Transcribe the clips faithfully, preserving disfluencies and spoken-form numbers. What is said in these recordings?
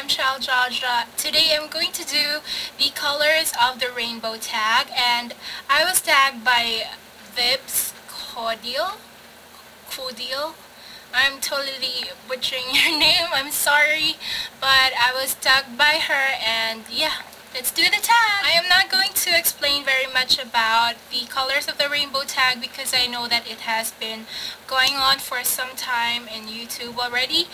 I'm Chal Jajra. Today I'm going to do the colors of the rainbow tag, and I was tagged by Vibs Caudill. Caudill. I'm totally butchering your name, I'm sorry, but I was tagged by her, and yeah, let's do the tag! I am not going to explain very much about the colors of the rainbow tag because I know that it has been going on for some time in YouTube already.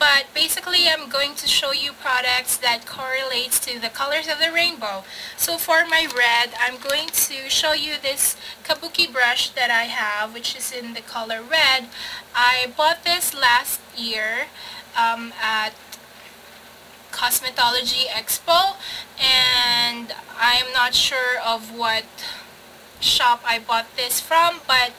But basically, I'm going to show you products that correlates to the colors of the rainbow. So for my red, I'm going to show you this kabuki brush that I have, which is in the color red. I bought this last year um, at Cosmetology Expo, and I'm not sure of what shop I bought this from, but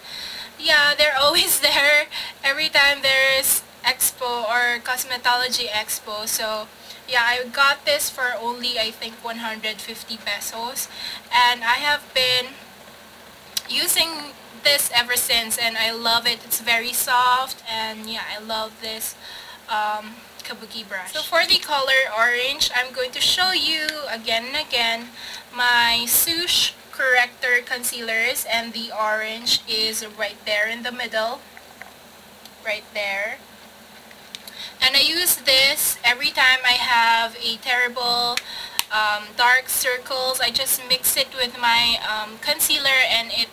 yeah, they're always there every time there's Expo or Cosmetology Expo. So yeah, I got this for only I think one hundred fifty pesos, and I have been using this ever since, and I love it. It's very soft, and yeah, I love this um, kabuki brush. So for the color orange, I'm going to show you again and again my Sush corrector concealers, and the orange is right there in the middle, right there. And I use this every time I have a terrible um, dark circles. I just mix it with my um, concealer, and it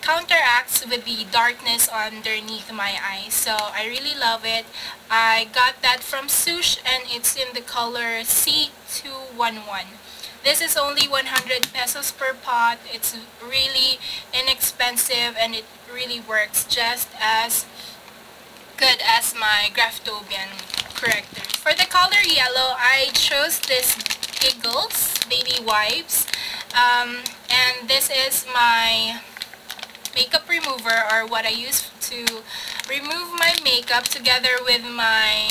counteracts with the darkness underneath my eyes. So I really love it. I got that from Sush, and it's in the color C two eleven. This is only one hundred pesos per pot. It's really inexpensive, and it really works just as good as my Graftobian corrector. For the color yellow, I chose this Giggles baby wipes, um, and this is my makeup remover, or what I use to remove my makeup, together with my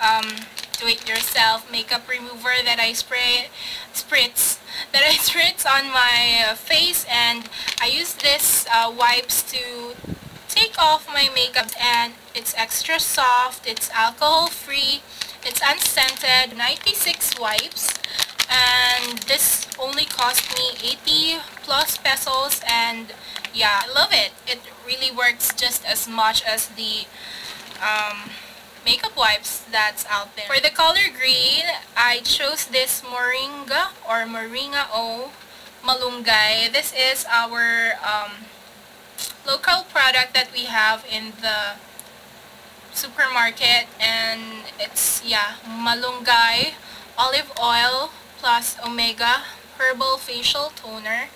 um, do-it-yourself makeup remover that I spray spritz that I spritz on my face. And I use this uh, wipes to take off my makeup, and it's extra soft, it's alcohol free, it's unscented. Ninety-six wipes, and this only cost me eighty plus pesos, and yeah, I love it. It really works just as much as the um, makeup wipes that's out there. For the color green, I chose this Moringa or Moringa O Malunggay. This is our um, local product that we have in the supermarket, and it's yeah, Malunggay olive oil plus omega herbal facial toner.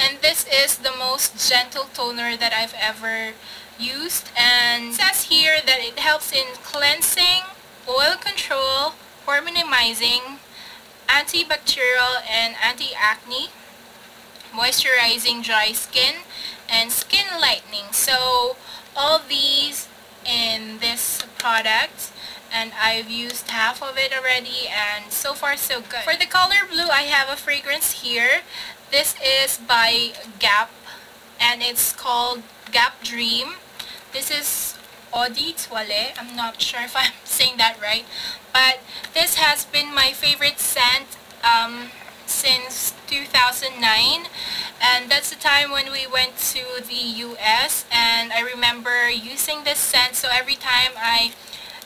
And this is the most gentle toner that I've ever used, and it says here that it helps in cleansing, oil control, pore minimizing, antibacterial and anti-acne, moisturizing dry skin, and skin lightening. So all these in this product, and I've used half of it already, and so far so good. For the color blue, I have a fragrance here. This is by Gap, and it's called Gap Dream. This is Eau de Toilette. I'm not sure if I'm saying that right, but this has been my favorite scent um, since two thousand nine, and that's the time when we went to the U S, and I remember using this scent. So every time I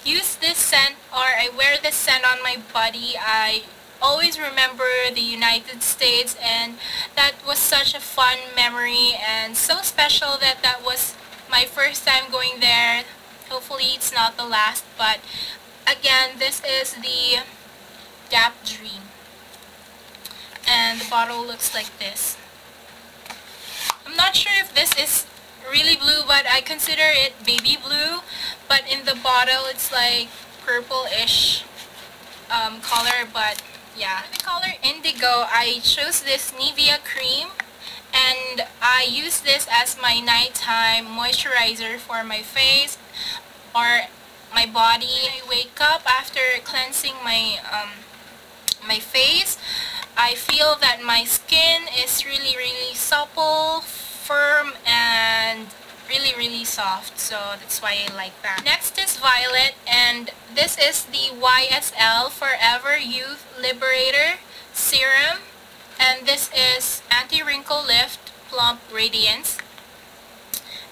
use this scent, or I wear this scent on my body, I always remember the United States, and that was such a fun memory, and so special that that was my first time going there. Hopefully it's not the last, but again, this is the Gap Dream, and the bottle looks like this. I'm not sure if this is really blue, but I consider it baby blue, but in the bottle it's like purple-ish um, color. But yeah, the color indigo, I chose this Nivea cream, and I use this as my nighttime moisturizer for my face or my body. When I wake up after cleansing my um, my face, I feel that my skin is really really supple, firm, and really really soft. So that's why I like that. Next is violet, and this is the Y S L Forever Youth Liberator Serum, and this is Anti-Wrinkle Lift Plump Radiance.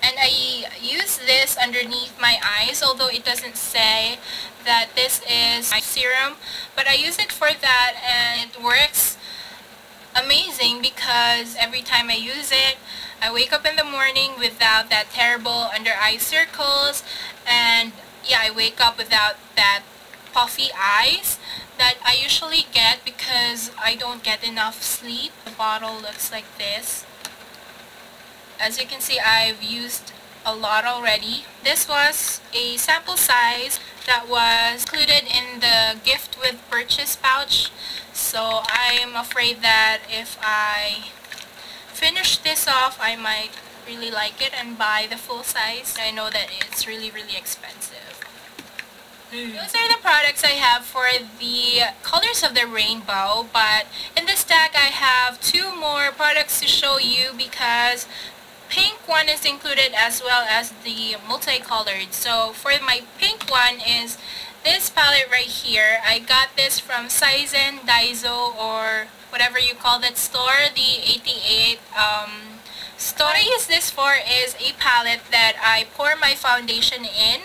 And I use this underneath my eyes, although it doesn't say that this is my serum, but I use it for that, and it works amazing because every time I use it, I wake up in the morning without that terrible under eye circles, and yeah, I wake up without that puffy eyes that I usually get because I don't get enough sleep. The bottle looks like this. As you can see, I've used a lot already. This was a sample size that was included in the gift with purchase pouch. So I'm afraid that if I finish this off, I might really like it and buy the full size. I know that it's really, really expensive. Mm. Those are the products I have for the colors of the rainbow. But in this stack, I have two more products to show you because pink one is included as well as the multicolored. So for my pink one is this palette right here. I got this from Saizen, Daiso, or whatever you call that store, the eighty-eight um, store. What I use this for is a palette that I pour my foundation in.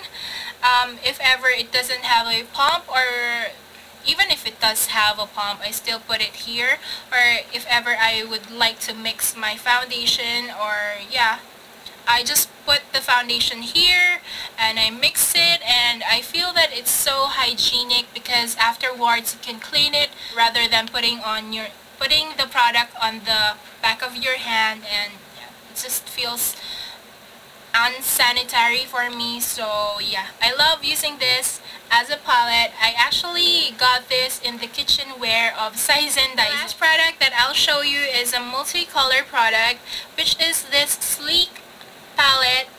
Um, if ever it doesn't have a pump, or even if it does have a pump, I still put it here, or if ever I would like to mix my foundation, or yeah, I just put the foundation here and I mix it, and I feel that it's so hygienic because afterwards you can clean it rather than putting on your putting the product on the back of your hand, and yeah, it just feels unsanitary for me. So yeah, I love using this as a palette. I actually got this in the kitchenware of Saizen Daiso. The last product that I'll show you is a multicolor product, which is this Sleek palette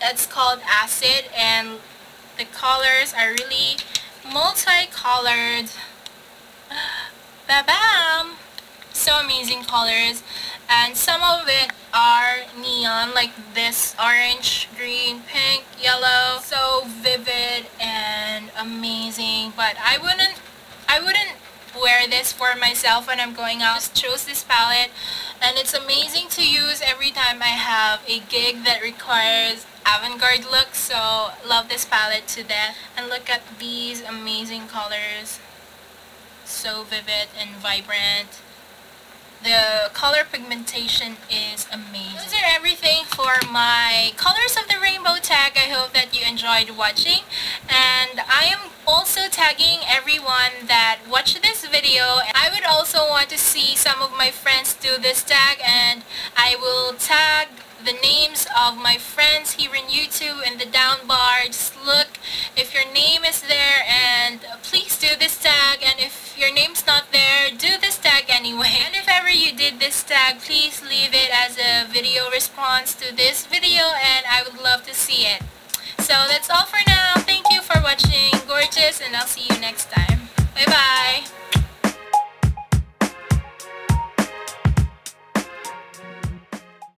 that's called Acid, and the colors are really multicolored. Ba-bam! So amazing colors, and some of it are neon, like this orange, green, pink, yellow. So vivid and amazing, but I wouldn't I wouldn't wear this for myself when I'm going out. I just chose this palette, and it's amazing to use every time I have a gig that requires avant-garde look. So love this palette to death, and look at these amazing colors, so vivid and vibrant. The color pigmentation is amazing. Those are everything for my Colors of the Rainbow tag. I hope that you enjoyed watching. And I am also tagging everyone that watched this video. I would also want to see some of my friends do this tag, and I will tag the names of my friends here in YouTube in the down bar. Just look if your name is there, and please do this tag. And if your name's not there, do this tag anyway. And if ever you did this tag, please leave it as a video response to this video, and I would love to see it. So that's all for now. Thank you for watching, gorgeous, and I'll see you next time. Bye bye.